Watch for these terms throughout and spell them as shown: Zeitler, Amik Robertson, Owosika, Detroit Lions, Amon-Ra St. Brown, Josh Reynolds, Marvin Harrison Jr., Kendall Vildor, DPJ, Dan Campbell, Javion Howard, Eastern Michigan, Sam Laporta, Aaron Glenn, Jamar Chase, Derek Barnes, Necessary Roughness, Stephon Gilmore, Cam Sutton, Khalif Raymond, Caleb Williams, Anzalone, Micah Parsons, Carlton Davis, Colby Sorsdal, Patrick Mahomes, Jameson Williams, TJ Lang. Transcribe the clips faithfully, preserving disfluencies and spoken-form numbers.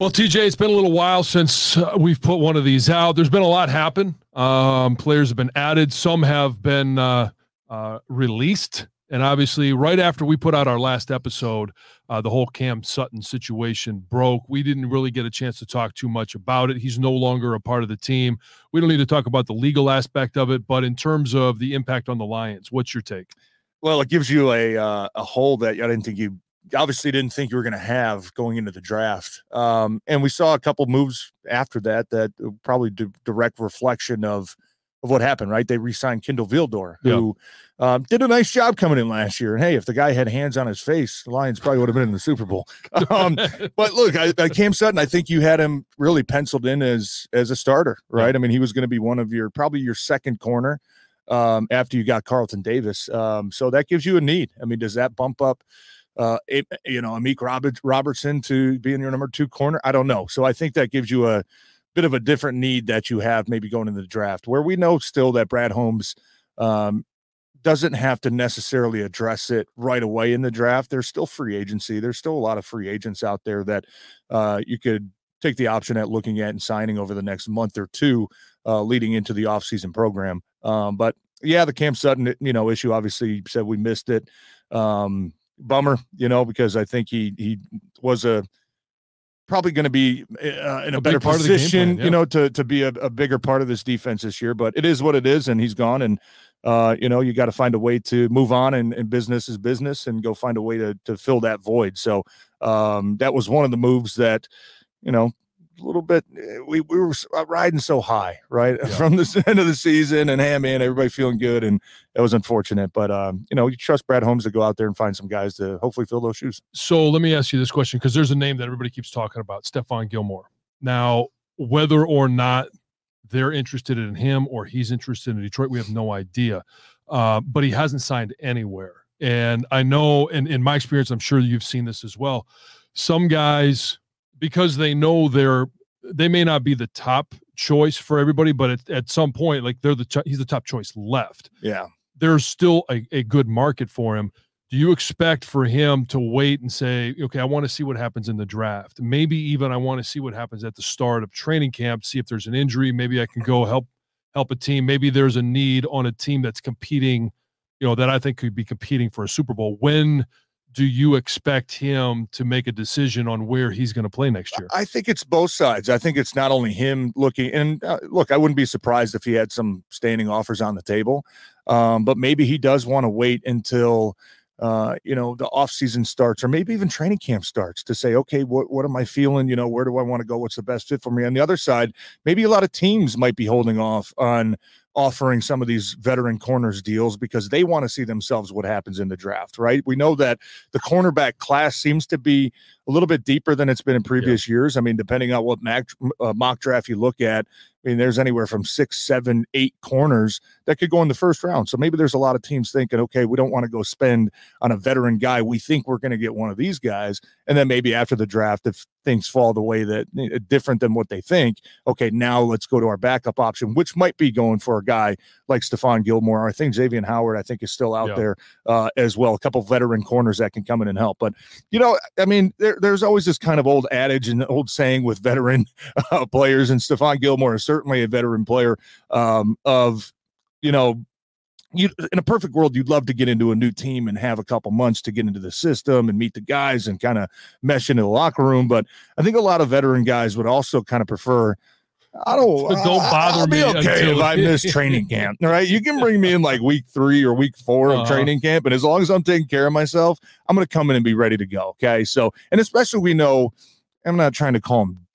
Well, T J, it's been a little while since uh, we've put one of these out. There's been a lot happen. Um, players have been added. Some have been uh, uh, released. And obviously, right after we put out our last episode, uh, the whole Cam Sutton situation broke. We didn't really get a chance to talk too much about it. He's no longer a part of the team. We don't need to talk about the legal aspect of it, but in terms of the impact on the Lions, what's your take? Well, it gives you a uh, a hole that I didn't think you obviously didn't think you were going to have going into the draft. Um, and we saw a couple moves after that that probably d- direct reflection of Of what happened, right? They re-signed Kendall Vildor, who yeah. um, did a nice job coming in last year. And hey, if the guy had hands on his face, the Lions probably would have been in the Super Bowl. Um, but look, I, I Cam Sutton, I think you had him really penciled in as as a starter, right? Yeah. I mean, he was going to be one of your probably your second corner um, after you got Carlton Davis. Um, so that gives you a need. I mean, does that bump up, uh, it, you know, Amik Robertson to being your number two corner? I don't know. So I think that gives you a bit of a different need that you have maybe going into the draft, where we know still that Brad Holmes um, doesn't have to necessarily address it right away in the draft. There's still free agency. There's still a lot of free agents out there that uh, you could take the option at looking at and signing over the next month or two uh, leading into the offseason program. Um, but yeah, the Cam Sutton, you know, issue, obviously you said we missed it. Um, bummer, you know, because I think he, he was a, probably going to be uh, in a, a better position, plan, yeah. you know, to to be a, a bigger part of this defense this year. But it is what it is, and he's gone. And, uh, you know, you got to find a way to move on, and, and business is business, and go find a way to to fill that void. So um, that was one of the moves that, you know, a little bit we, we were riding so high, right, yeah. from the end of the season. And, hey, man, everybody feeling good, and that was unfortunate. But, um, you know, you trust Brad Holmes to go out there and find some guys to hopefully fill those shoes. So let me ask you this question, because there's a name that everybody keeps talking about, Stephon Gilmore. Now, whether or not they're interested in him or he's interested in Detroit, we have no idea. Uh, but he hasn't signed anywhere. And I know, and in my experience, I'm sure you've seen this as well, some guys – because they know they're, they may not be the top choice for everybody, but at, at some point, like they're the, cho- he's the top choice left. Yeah. There's still a, a good market for him. Do you expect for him to wait and say, okay, I want to see what happens in the draft. Maybe even I want to see what happens at the start of training camp, see if there's an injury. Maybe I can go help, help a team. Maybe there's a need on a team that's competing, you know, that I think could be competing for a Super Bowl. When do you expect him to make a decision on where he's going to play next year? I think it's both sides. I think it's not only him looking, and uh, look, I wouldn't be surprised if he had some standing offers on the table, um, but maybe he does want to wait until, uh, you know, the offseason starts, or maybe even training camp starts, to say, okay, what, what am I feeling? You know, where do I want to go? What's the best fit for me? On the other side, maybe a lot of teams might be holding off on offering some of these veteran corners deals because they want to see themselves what happens in the draft, right? We know that the cornerback class seems to be a little bit deeper than it's been in previous yeah. years. I mean, depending on what mac, uh, mock draft you look at, I mean, there's anywhere from six, seven, eight corners that could go in the first round. So maybe there's a lot of teams thinking, okay, we don't want to go spend on a veteran guy. We think we're going to get one of these guys. And then maybe after the draft, if things fall the way that uh, different than what they think, okay, now let's go to our backup option, which might be going for a guy like Stephon Gilmore. I think Javion Howard, I think, is still out yeah. there uh, as well. A couple veteran corners that can come in and help. But, you know, I mean, there, there's always this kind of old adage and old saying with veteran uh, players, and Stephon Gilmore is certainly a veteran player um, of, you know, you, in a perfect world, you'd love to get into a new team and have a couple months to get into the system and meet the guys and kind of mesh into the locker room. But I think a lot of veteran guys would also kind of prefer, I don't, but don't bother I'll be me. Okay, until if I miss training camp, all right? You can bring me in like week three or week four uh-huh. of training camp, and as long as I'm taking care of myself, I'm going to come in and be ready to go. Okay, so, and especially we know, I'm not trying to call them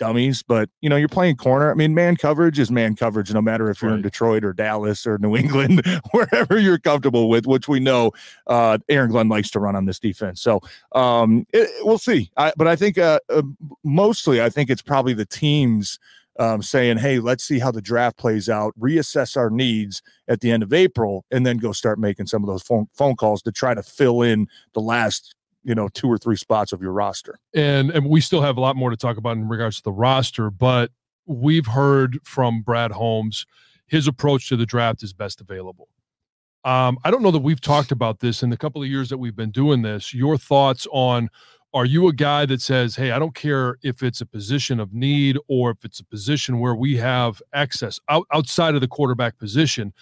dummies, but you know, you're playing corner. I mean, man coverage is man coverage, no matter if you're right. in Detroit or Dallas or New England, wherever you're comfortable with, which we know uh, Aaron Glenn likes to run on this defense. So um, it, we'll see. I, but I think uh, uh, mostly, I think it's probably the teams Um, saying, hey, let's see how the draft plays out, reassess our needs at the end of April, and then go start making some of those phone, phone calls to try to fill in the last, you know, two or three spots of your roster. And and we still have a lot more to talk about in regards to the roster, but we've heard from Brad Holmes, his approach to the draft is best available. Um, I don't know that we've talked about this in the couple of years that we've been doing this. Your thoughts on Are you a guy that says, hey, I don't care if it's a position of need or if it's a position where we have access out, outside of the quarterback position?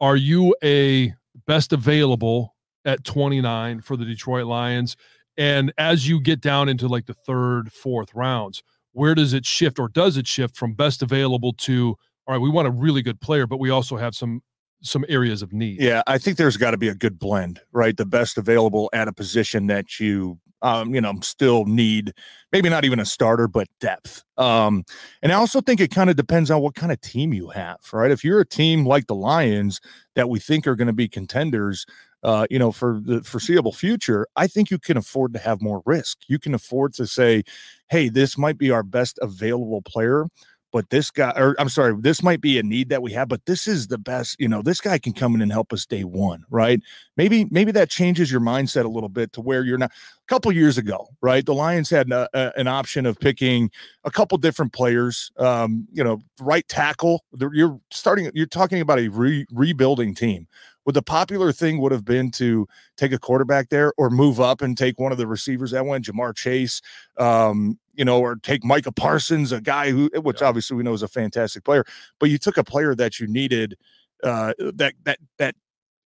Are you a best available at twenty-nine for the Detroit Lions? And as you get down into like the third, fourth rounds, where does it shift, or does it shift from best available to, all right, we want a really good player, but we also have some some areas of need? Yeah, I think there's got to be a good blend, right? The best available at a position that you, um, you know, still need, maybe not even a starter, but depth. Um, and I also think it kind of depends on what kind of team you have, right? If you're a team like the Lions that we think are going to be contenders, Uh, you know, for the foreseeable future, I think you can afford to have more risk. You can afford to say, hey, this might be our best available player, but this guy, or I'm sorry, this might be a need that we have, but this is the best, you know, this guy can come in and help us day one, right? Maybe, maybe that changes your mindset a little bit to where you're not. A couple years ago, right, the Lions had a, a, an option of picking a couple different players, um, you know, right tackle. You're starting, you're talking about a re, rebuilding team. But the popular thing would have been to take a quarterback there, or move up and take one of the receivers that went, Jamar Chase, um, you know, or take Micah Parsons, a guy who, which yeah. obviously we know is a fantastic player, but you took a player that you needed, uh, that, that, that,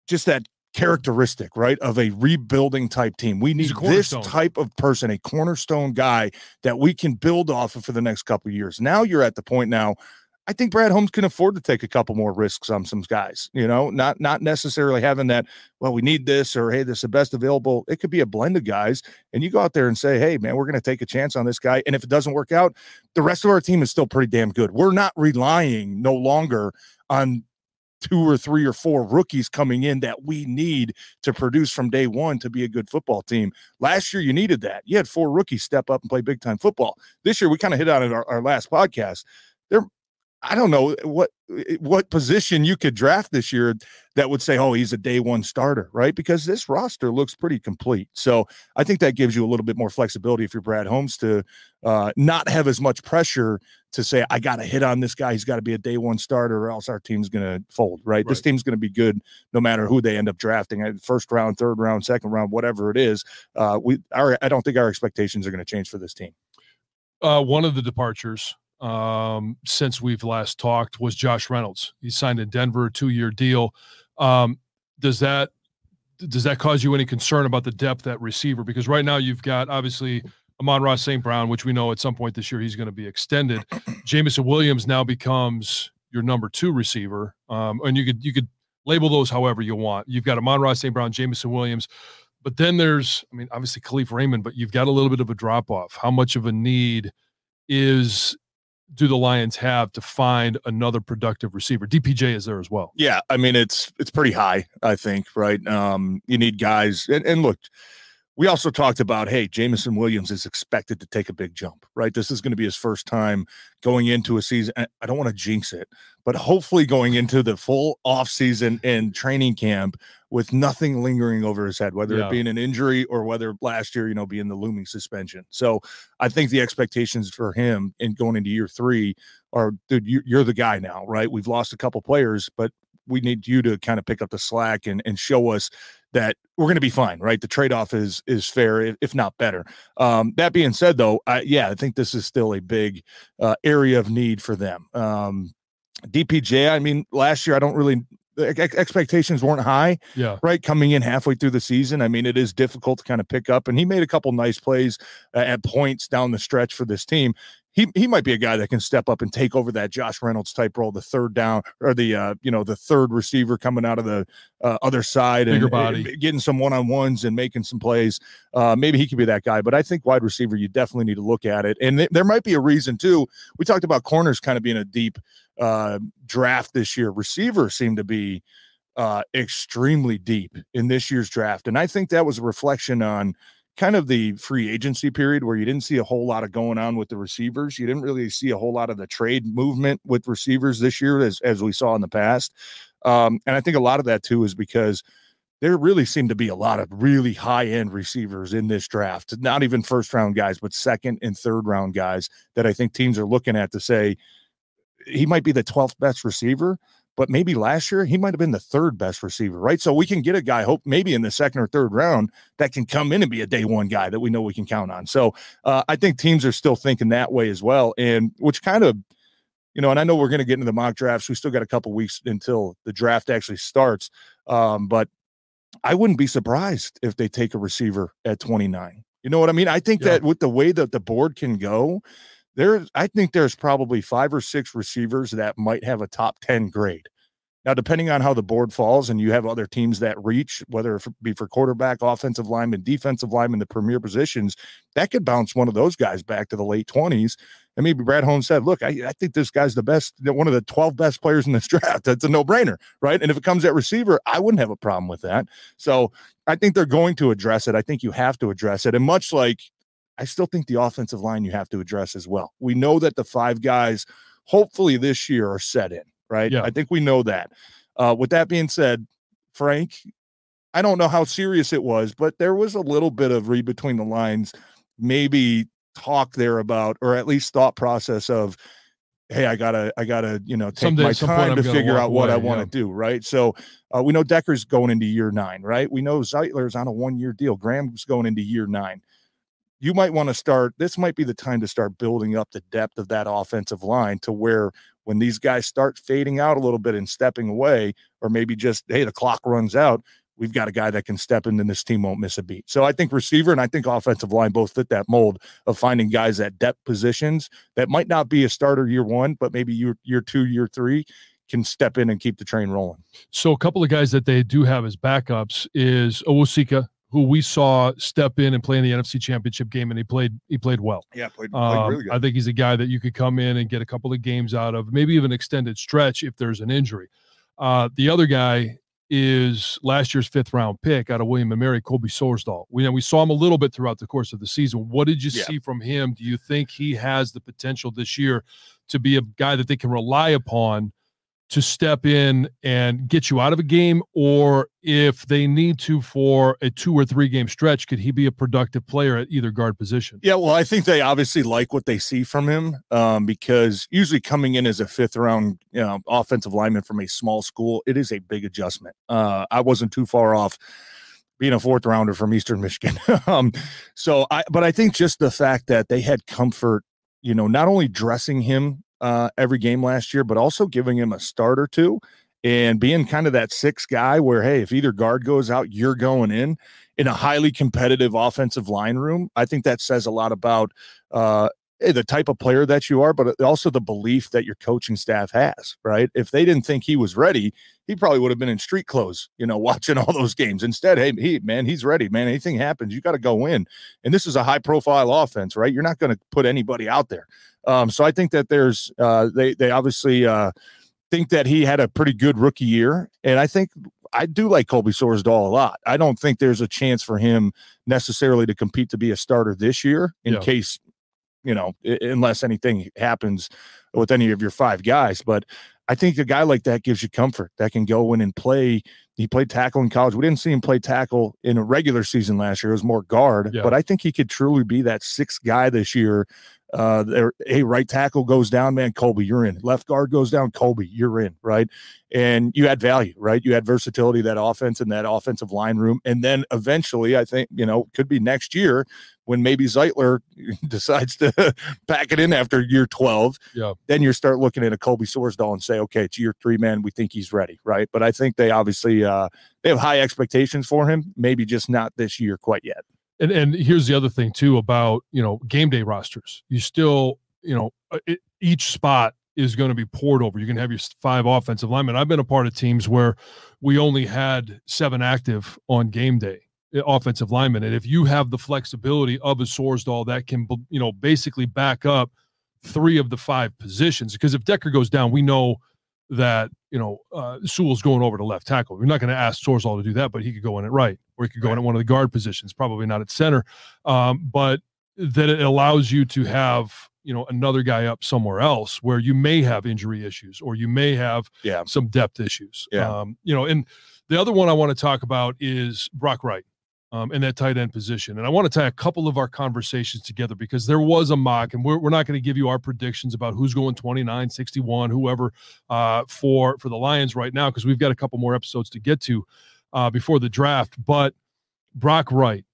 just that characteristic, right, of a rebuilding type team. We need this type of person, a cornerstone guy that we can build off of for the next couple of years. Now you're at the point now, I think Brad Holmes can afford to take a couple more risks on some guys, you know, not not necessarily having that, well, we need this, or, hey, this is the best available. It could be a blend of guys, and you go out there and say, hey, man, we're going to take a chance on this guy, and if it doesn't work out, the rest of our team is still pretty damn good. We're not relying no longer on two or three or four rookies coming in that we need to produce from day one to be a good football team. Last year, you needed that. You had four rookies step up and play big-time football. This year, we kind of hit on it our, our last podcast. They're I don't know what what position you could draft this year that would say, oh, he's a day one starter, right? Because this roster looks pretty complete. So I think that gives you a little bit more flexibility if you're Brad Holmes to uh, not have as much pressure to say, I got to hit on this guy. He's got to be a day one starter or else our team's going to fold, right? right? This team's going to be good no matter who they end up drafting. First round, third round, second round, whatever it is. Uh, we our, I don't think our expectations are going to change for this team. Uh, one of the departures um since we've last talked was Josh Reynolds. He signed in Denver, a two-year deal. Um, does that does that cause you any concern about the depth at receiver? Because right now you've got obviously Amon-Ra Saint Brown, which we know at some point this year he's going to be extended. Jameson Williams now becomes your number two receiver, um, and you could you could label those however you want. You've got Amon-Ra Saint Brown, Jameson Williams, but then there's I mean obviously Khalif Raymond, but you've got a little bit of a drop off. How much of a need is do the Lions have to find another productive receiver? D P J is there as well. Yeah, I mean it's it's pretty high, I think, right? Um, you need guys, and, and look, we also talked about, hey, Jameson Williams is expected to take a big jump, right? This is going to be his first time going into a season. I don't want to jinx it, but hopefully going into the full offseason and training camp with nothing lingering over his head, whether yeah. it being an injury or whether last year, you know, being the looming suspension. So I think the expectations for him in going into year three are, dude, you're the guy now, right? We've lost a couple players, but we need you to kind of pick up the slack and, and show us that we're going to be fine, right? The trade-off is is fair, if not better. Um, that being said, though, I, yeah, I think this is still a big uh, area of need for them. Um, D P J, I mean, last year I don't really – expectations weren't high, yeah. right? Coming in halfway through the season, I mean, it is difficult to kind of pick up, and he made a couple nice plays uh, at points down the stretch for this team. He he might be a guy that can step up and take over that Josh Reynolds type role, the third down or the uh, you know the third receiver coming out of the uh, other side, bigger and body, getting some one on ones and making some plays. Uh, maybe he could be that guy, but I think wide receiver you definitely need to look at it, and th there might be a reason too. We talked about corners kind of being a deep uh, draft this year. Receivers seem to be uh, extremely deep in this year's draft, and I think that was a reflection on kind of the free agency period where you didn't see a whole lot of going on with the receivers. You didn't really see a whole lot of the trade movement with receivers this year as, as we saw in the past. Um, and I think a lot of that too is because there really seemed to be a lot of really high-end receivers in this draft, not even first-round guys, but second and third-round guys that I think teams are looking at to say, he might be the twelfth best receiver, but maybe last year he might have been the third best receiver, right? So we can get a guy, hope maybe in the second or third round, that can come in and be a day one guy that we know we can count on. So uh, I think teams are still thinking that way as well, and which kind of, you know, and I know we're going to get into the mock drafts. We still got a couple weeks until the draft actually starts, um, but I wouldn't be surprised if they take a receiver at twenty-nine. You know what I mean? I think yeah. that with the way that the board can go, there, I think there's probably five or six receivers that might have a top ten grade. Now, depending on how the board falls and you have other teams that reach, whether it be for quarterback, offensive lineman, defensive lineman, the premier positions, that could bounce one of those guys back to the late twenties. And maybe Brad Holmes said, look, I, I think this guy's the best, one of the twelve best players in this draft. That's a no-brainer, right? And if it comes at receiver, I wouldn't have a problem with that. So I think they're going to address it. I think you have to address it. And much like, I still think the offensive line you have to address as well. We know that the five guys, hopefully this year, are set in, right? Yeah. I think we know that. Uh, with that being said, Frank, I don't know how serious it was, but there was a little bit of read between the lines, maybe talk there about, or at least thought process of, hey, I gotta, I gotta, you know, take Someday, my time to figure out what away, I want to yeah. do, right? So uh, we know Decker's going into year nine, right? We know Zeitler's on a one-year deal. Graham's going into year nine. You might want to start, this might be the time to start building up the depth of that offensive line to where when these guys start fading out a little bit and stepping away, or maybe just, hey, the clock runs out, we've got a guy that can step in and this team won't miss a beat. So I think receiver and I think offensive line both fit that mold of finding guys at depth positions that might not be a starter year one, but maybe year, year two, year three, can step in and keep the train rolling. So a couple of guys that they do have as backups is Owosika, who we saw step in and play in the N F C Championship game, and he played he played well. Yeah, played, played um, really good. I think he's a guy that you could come in and get a couple of games out of, maybe even extended stretch if there's an injury. Uh, the other guy is last year's fifth-round pick out of William and Mary, Colby Sorsdal. We, we saw him a little bit throughout the course of the season. What did you yeah. see from him? Do you think he has the potential this year to be a guy that they can rely upon to step in and get you out of a game, or if they need to for a two or three game stretch, could he be a productive player at either guard position? Yeah, well, I think they obviously like what they see from him um, because usually coming in as a fifth round you know, offensive lineman from a small school, it is a big adjustment. Uh, I wasn't too far off being a fourth rounder from Eastern Michigan. um, so, I, but I think just the fact that they had comfort, you know, not only dressing him Uh, every game last year, but also giving him a start or two and being kind of that sixth guy where, hey, if either guard goes out, you're going in, in a highly competitive offensive line room. I think that says a lot about uh, the type of player that you are, but also the belief that your coaching staff has, right? If they didn't think he was ready, he probably would have been in street clothes, you know, watching all those games. Instead, hey, he, man, he's ready, man. Anything happens, you got to go in. And this is a high-profile offense, right? You're not going to put anybody out there. Um, so I think that there's uh, they they obviously uh, think that he had a pretty good rookie year, and I think I do like Colby Sorsdal a lot. I don't think there's a chance for him necessarily to compete to be a starter this year in yeah. case, you know, unless anything happens with any of your five guys. But I think a guy like that gives you comfort that can go in and play. He played tackle in college. We didn't see him play tackle in a regular season last year. It was more guard, yeah. but I think he could truly be that sixth guy this year. Uh, there, hey, right tackle goes down, man, Colby, you're in. Left guard goes down, Colby, you're in, right? And you add value, right? You add versatility, that offense and that offensive line room. And then eventually, I think, you know, could be next year when maybe Zeitler decides to pack it in after year twelve. Yeah. Then you start looking at a Colby Sorsdal and say, okay, it's year three, man, we think he's ready, right? But I think they obviously uh, they have high expectations for him, maybe just not this year quite yet. And and here's the other thing too about, you know, game day rosters. You still, you know, it, each spot is going to be poured over. You're going to have your five offensive linemen. I've been a part of teams where we only had seven active on game day offensive linemen. And if you have the flexibility of a Sorsdal that can, you know, basically back up three of the five positions, because if Decker goes down, we know that, you know, uh, Sewell's going over to left tackle. We're not going to ask Sorsdal to do that, but he could go in at right, or he could go right. in at one of the guard positions, probably not at center. Um, but that it allows you to have, you know, another guy up somewhere else where you may have injury issues, or you may have yeah. some depth issues. Yeah. Um, you know, and the other one I want to talk about is Brock Wright. um, in that tight end position. And I want to tie a couple of our conversations together because there was a mock, and we're, we're not going to give you our predictions about who's going twenty-nine, sixty-one, whoever uh, for, for the Lions right now, because we've got a couple more episodes to get to uh, before the draft. But Brock Wright,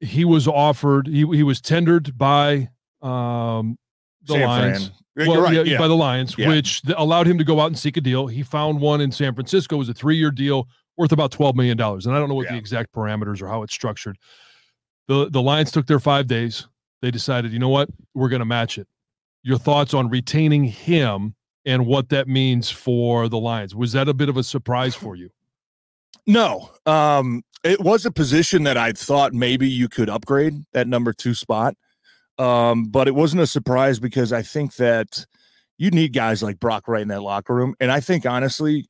he was offered, he, he was tendered by um, the San Lions. Fran. Well, right. yeah, yeah. By the Lions, yeah. which allowed him to go out and seek a deal. He found one in San Francisco. It was a three-year deal worth about twelve million dollars. And I don't know what yeah. the exact parameters or how it's structured. The The Lions took their five days. They decided, you know what? We're going to match it. Your thoughts on retaining him and what that means for the Lions. Was that a bit of a surprise for you? No. Um, it was a position that I thought maybe you could upgrade that number two spot. Um, but it wasn't a surprise because I think that you need guys like Brock Wright in that locker room. And I think, honestly,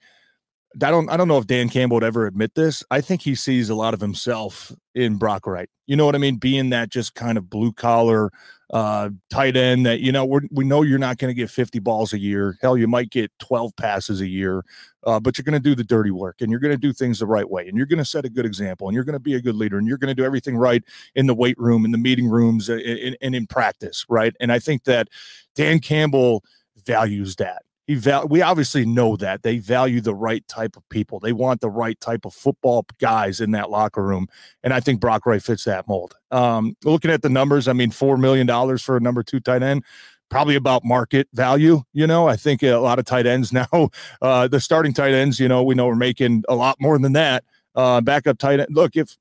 I don't, I don't know if Dan Campbell would ever admit this. I think he sees a lot of himself in Brock Wright. You know what I mean? Being that just kind of blue collar, uh, tight end that, you know, we're, we know you're not going to get fifty balls a year. Hell, you might get twelve passes a year, uh, but you're going to do the dirty work and you're going to do things the right way. And you're going to set a good example and you're going to be a good leader and you're going to do everything right in the weight room, in the meeting rooms, and in, in, in practice. Right. And I think that Dan Campbell values that. He val- we obviously know that they value the right type of people. They want the right type of football guys in that locker room. And I think Brock Wright fits that mold. Um, looking at the numbers, I mean, four million dollars for a number two tight end, probably about market value. You know, I think a lot of tight ends now, uh, the starting tight ends, you know, we know we're making a lot more than that. Uh, backup tight end. Look, if,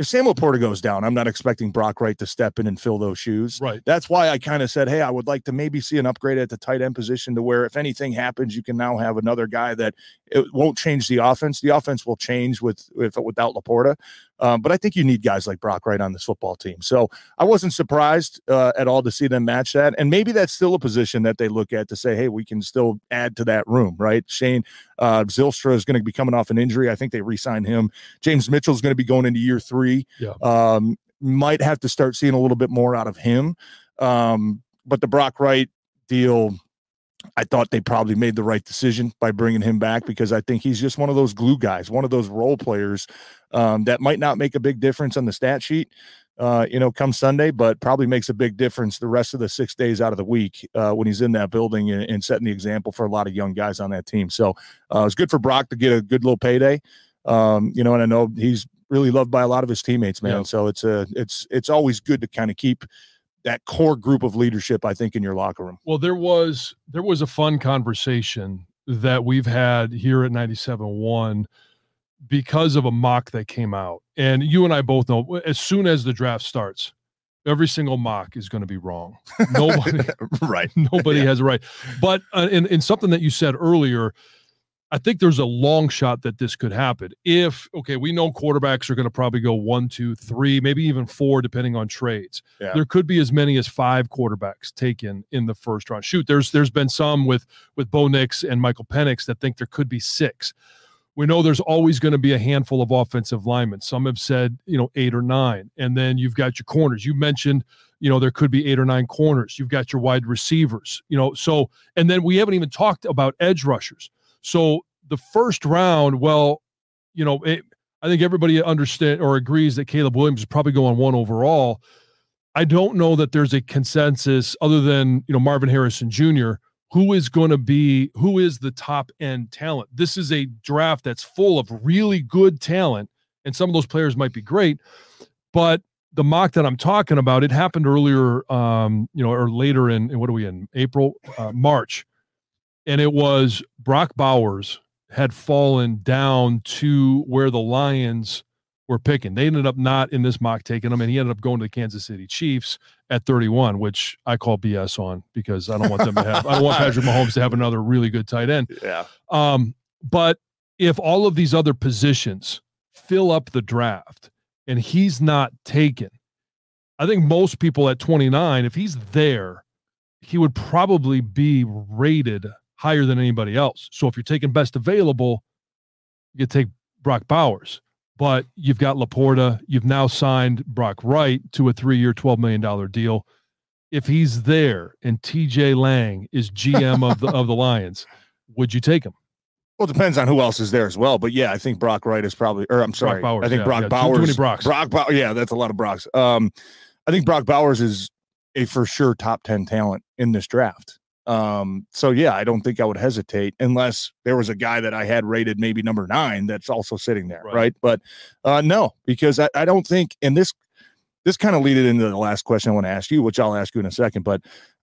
If Sam Laporta goes down, I'm not expecting Brock Wright to step in and fill those shoes. Right. That's why I kind of said, hey, I would like to maybe see an upgrade at the tight end position to where if anything happens, you can now have another guy that it won't change the offense. The offense will change with, with without Laporta. Um, but I think you need guys like Brock Wright on this football team. So I wasn't surprised uh, at all to see them match that. And maybe that's still a position that they look at to say, hey, we can still add to that room, right? Shane uh, Zylstra is going to be coming off an injury. I think they re-signed him. James Mitchell is going to be going into year three. Yeah. Um, might have to start seeing a little bit more out of him. Um, but the Brock Wright deal, I thought they probably made the right decision by bringing him back because I think he's just one of those glue guys, one of those role players um, that might not make a big difference on the stat sheet, uh, you know, come Sunday, but probably makes a big difference the rest of the six days out of the week uh, when he's in that building and, and setting the example for a lot of young guys on that team. So uh, it's good for Brock to get a good little payday, um, you know, and I know he's really loved by a lot of his teammates, man. Yeah. So it's a, it's, it's always good to kind of keep that core group of leadership, I think, in your locker room. Well, there was, there was a fun conversation that we've had here at ninety-seven point one because of a mock that came out. And you and I both know as soon as the draft starts, every single mock is going to be wrong. Nobody, right. Nobody yeah. has a right. But uh, in, in something that you said earlier, I think there's a long shot that this could happen. If, okay, we know quarterbacks are going to probably go one, two, three, maybe even four, depending on trades. Yeah. There could be as many as five quarterbacks taken in the first round. Shoot, there's there's been some with, with Bo Nix and Michael Penix that think there could be six. We know there's always going to be a handful of offensive linemen. Some have said, you know, eight or nine. And then you've got your corners. You mentioned, you know, there could be eight or nine corners. You've got your wide receivers, you know. So, and then we haven't even talked about edge rushers. So the first round, well, you know, it, I think everybody understands or agrees that Caleb Williams is probably going one overall. I don't know that there's a consensus other than, you know, Marvin Harrison Junior, who is going to be, who is the top end talent. This is a draft that's full of really good talent, and some of those players might be great, but the mock that I'm talking about, it happened earlier, um, you know, or later in, in what are we in, April, uh, March. And it was Brock Bowers had fallen down to where the Lions were picking. They ended up not in this mock taking him, and he ended up going to the Kansas City Chiefs at thirty-one, which I call B S on because I don't want them to have. I don't want Patrick Mahomes to have another really good tight end. Yeah. Um, but if all of these other positions fill up the draft and he's not taken, I think most people at twenty-nine, if he's there, he would probably be rated higher than anybody else. So if you're taking best available, you could take Brock Bowers, but you've got Laporta. You've now signed Brock Wright to a three-year, twelve million dollars deal. If he's there and T J Lang is G M of the, of the Lions, would you take him? Well, it depends on who else is there as well. But yeah, I think Brock Wright is probably, or I'm sorry, Brock Bowers, I think yeah, Brock yeah, Bowers. Too many Brocks. Brock Bowers. Yeah, that's a lot of Brocks. Um, I think Brock Bowers is a for sure top ten talent in this draft. Um, so yeah, I don't think I would hesitate unless there was a guy that I had rated maybe number nine that's also sitting there, right? right? But uh, no, because I, I don't think, and this this kind of lead it into the last question I want to ask you, which I'll ask you in a second, but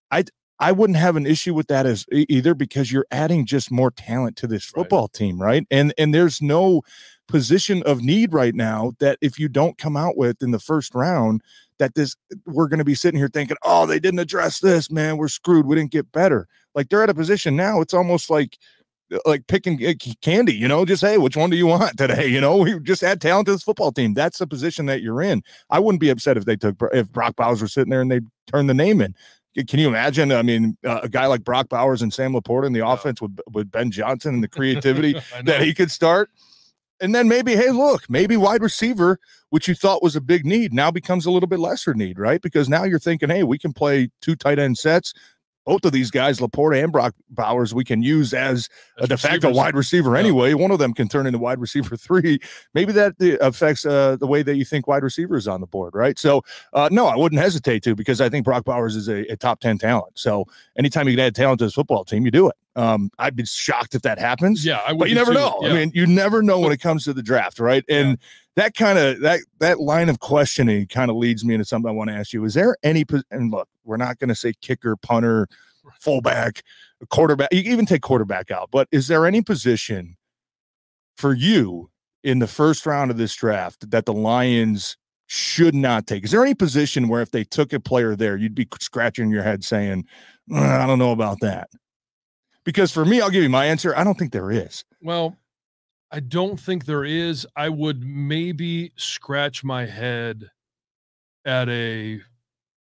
I I wouldn't have an issue with that as either, because you're adding just more talent to this football right. team, right? And and there's no position of need right now that if you don't come out with in the first round, that this we're going to be sitting here thinking, oh, they didn't address this, man, we're screwed, we didn't get better. Like, they're at a position now, it's almost like like picking candy, you know, just, hey, which one do you want today? You know, we just add talent to this football team. That's the position that you're in. I wouldn't be upset if they took, if Brock Bowers were sitting there and they turned the name in. Can you imagine? I mean, uh, a guy like Brock Bowers and Sam Laporta in the yeah. offense with, with Ben Johnson and the creativity that he could start. And then maybe, hey, look, maybe wide receiver, which you thought was a big need, now becomes a little bit lesser need, right? Because now you're thinking, hey, we can play two tight end sets. Both of these guys, Laporta and Brock Bowers, we can use as, as a de facto wide receiver anyway. Yeah. One of them can turn into wide receiver three. Maybe that affects uh, the way that you think wide receiver is on the board, right? So, uh, no, I wouldn't hesitate to, because I think Brock Bowers is a, a top ten talent. So anytime you can add talent to this football team, you do it. Um, I'd be shocked if that happens. Yeah, I would. But you never too. know. Yeah. I mean, you never know when it comes to the draft, right? And yeah. that kind of that that line of questioning kind of leads me into something I want to ask you. Is there any? And look, we're not going to say kicker, punter, fullback, quarterback. You can even take quarterback out. But is there any position for you in the first round of this draft that the Lions should not take? Is there any position where if they took a player there, you'd be scratching your head saying, "I don't know about that"? Because for me, I'll give you my answer. I don't think there is. Well, I don't think there is. I would maybe scratch my head at a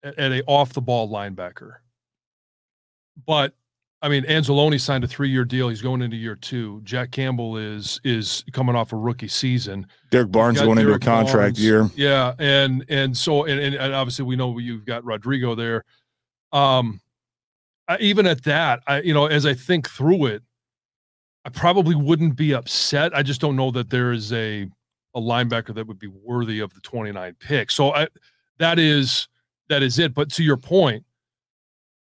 at a off the ball linebacker. But I mean, Anzalone signed a three year deal. He's going into year two. Jack Campbell is is coming off a rookie season. Derek Barnes going Derek into a contract Barnes. year. Yeah, and and so and, and obviously we know you've got Rodrigo there. Um. I, even at that, I, you know, as I think through it, I probably wouldn't be upset. I just don't know that there is a, a linebacker that would be worthy of the twenty-nine pick. So I, that is, that is it. But to your point,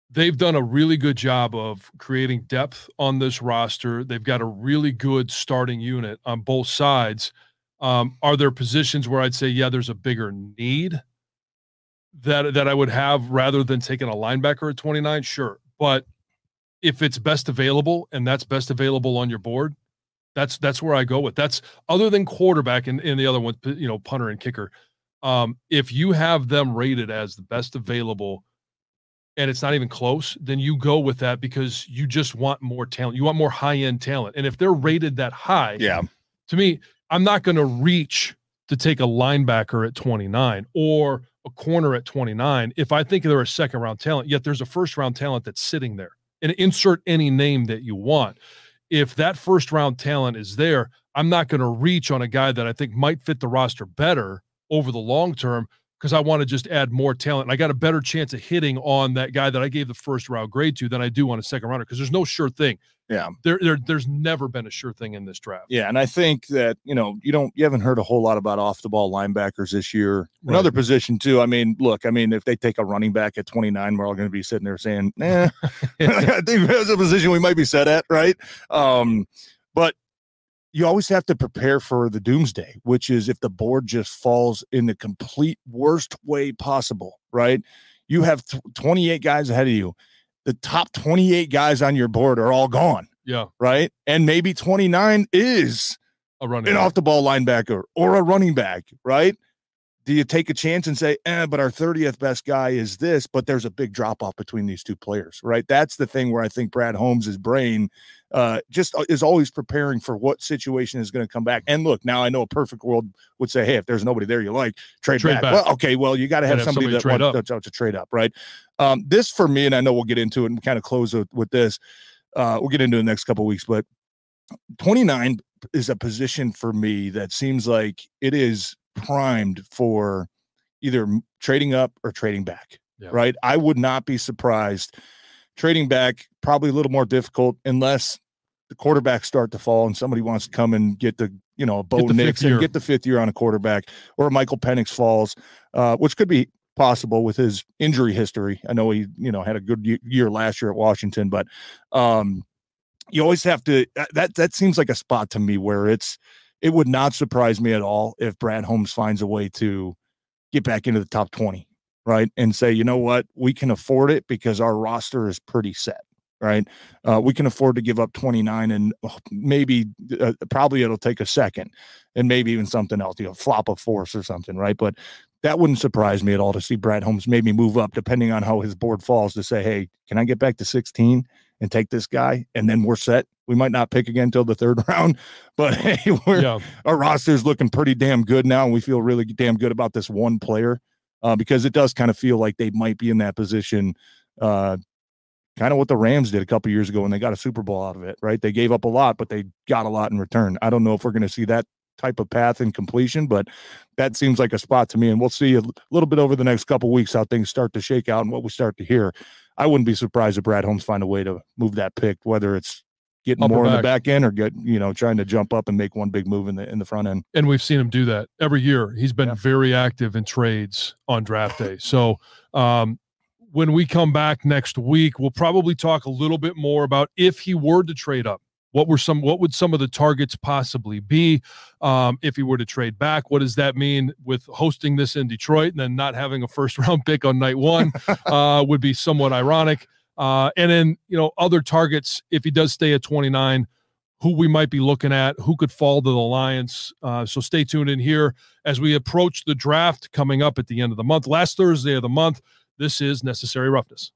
they've done a really good job of creating depth on this roster. They've got a really good starting unit on both sides. Um, are there positions where I'd say, yeah, there's a bigger need that, that I would have rather than taking a linebacker at twenty-nine? Sure. But if it's best available and that's best available on your board, that's that's where I go with. That's other than quarterback and, and the other one, you know, punter and kicker. Um, if you have them rated as the best available and it's not even close, then you go with that because you just want more talent. You want more high-end talent. And if they're rated that high, yeah. to me, I'm not going to reach to take a linebacker at twenty-nine or a corner at twenty-nine if I think they're a second round talent, yet there's a first round talent that's sitting there. And insert any name that you want. If that first round talent is there, I'm not going to reach on a guy that I think might fit the roster better over the long term because I want to just add more talent. And I got a better chance of hitting on that guy that I gave the first round grade to than I do on a second rounder because there's no sure thing. Yeah. There, there, there's never been a sure thing in this draft. Yeah. And I think that, you know, you don't, you haven't heard a whole lot about off the ball linebackers this year. Right. Another position too. I mean, look, I mean, if they take a running back at twenty-nine, we're all going to be sitting there saying, eh, I think that's a position we might be set at. Right. Um, but you always have to prepare for the doomsday, which is if the board just falls in the complete worst way possible, right? You have twenty-eight guys ahead of you. The top twenty-eight guys on your board are all gone. Yeah. Right. And maybe twenty-nine is a running an back. off the ball linebacker or a running back. Right. Do you take a chance and say, eh, but our thirtieth best guy is this, but there's a big drop off between these two players. Right. That's the thing where I think Brad Holmes' brain uh, just is always preparing for what situation is going to come back. And look, now I know a perfect world would say, hey, if there's nobody there you like, trade, trade back. back. Well, okay. Well, you got to have somebody, somebody that wants to, to, to trade up. Right. Um, this for me, and I know we'll get into it and kind of close with, with this. Uh, we'll get into it in the next couple of weeks, but twenty-nine is a position for me that seems like it is primed for either trading up or trading back, yeah. right? I would not be surprised. Trading back, probably a little more difficult unless the quarterbacks start to fall and somebody wants to come and get the, you know, a Bo Nix and get the fifth year on a quarterback, or Michael Penix falls, uh, which could be possible with his injury history. I know he, you know, had a good year last year at Washington, but um, you always have to, that, that seems like a spot to me where it's, it would not surprise me at all if Brad Holmes finds a way to get back into the top twenty, right? And say, you know what, we can afford it because our roster is pretty set. Right. Uh, we can afford to give up twenty-nine and maybe uh, probably it'll take a second and maybe even something else, you know, flop of force or something. Right. But that wouldn't surprise me at all to see Brad Holmes maybe move up depending on how his board falls to say, hey, can I get back to sixteen and take this guy? And then we're set. We might not pick again till the third round, but hey, we're, yeah. our roster is looking pretty damn good now. And we feel really damn good about this one player uh, because it does kind of feel like they might be in that position. Uh, Kind of what the Rams did a couple years ago when they got a Super Bowl out of it, right? They gave up a lot, but they got a lot in return. I don't know if we're going to see that type of path in completion, but that seems like a spot to me. And we'll see a little bit over the next couple of weeks how things start to shake out and what we start to hear. I wouldn't be surprised if Brad Holmes find a way to move that pick, whether it's getting Upper more back. in the back end or get, you know, trying to jump up and make one big move in the in the front end. And we've seen him do that every year. He's been yeah. very active in trades on draft day. So, um, when we come back next week, we'll probably talk a little bit more about if he were to trade up, what were some, what would some of the targets possibly be? Um, if he were to trade back, what does that mean with hosting this in Detroit and then not having a first round pick on night one uh, would be somewhat ironic. Uh, and then, you know, other targets, if he does stay at twenty-nine, who we might be looking at, who could fall to the Lions. Uh, so stay tuned in here as we approach the draft coming up at the end of the month, last Thursday of the month. This is Necessary Roughness.